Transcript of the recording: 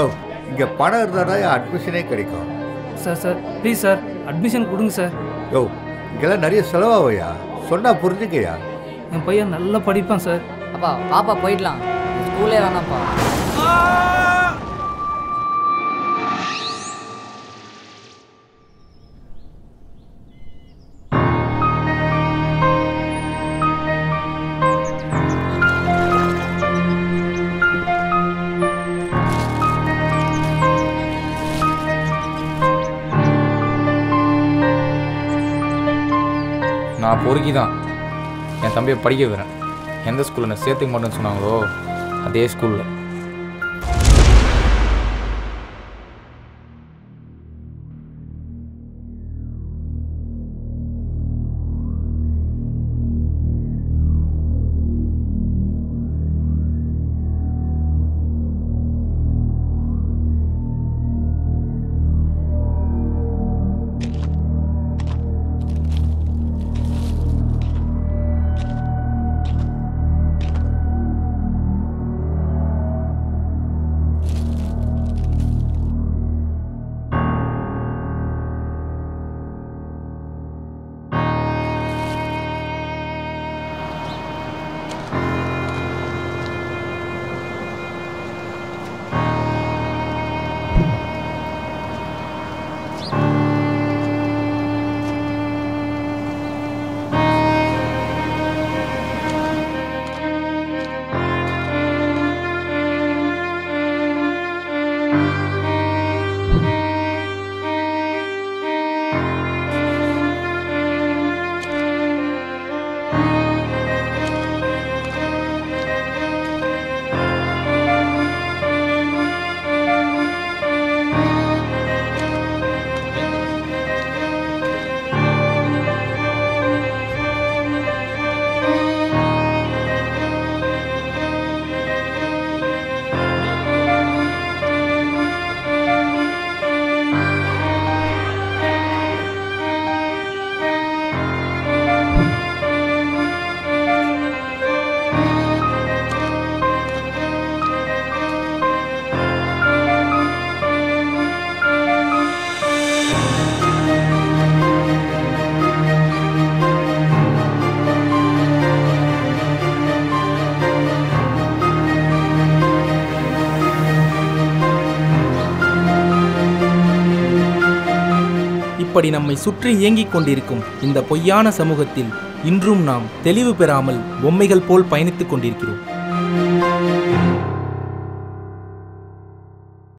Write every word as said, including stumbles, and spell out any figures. யோ இங்க பணம் இருந்தாடா அட்மிஷனே கிடைக்கும். Sir sir please sir admission கொடுங்க சார். யோ இங்கெல்லாம் நிறைய செலவாகும்யா, சொன்னால் புரிஞ்சுக்கயா. என் பையன் நல்லா படிப்பான் சார். அப்பா பாப்பா போயிடலாம், ஸ்கூலே வேணாம்ப்பா. நான் பொறுக்கி தான் என் தம்பியை படிக்க வைக்கிறேன். எந்த ஸ்கூலில் நான் சேர்த்துக்க மாட்டேன்னு சொன்னாங்களோ அதே ஸ்கூலில். இப்படி நம்மை சுற்றி இயங்கிக் கொண்டிருக்கும் இந்த பொய்யான சமூகத்தில் இன்றும் நாம் தெளிவு பெறாமல் பொம்மைகள் போல் பயணித்துக் கொண்டிருக்கிறோம்.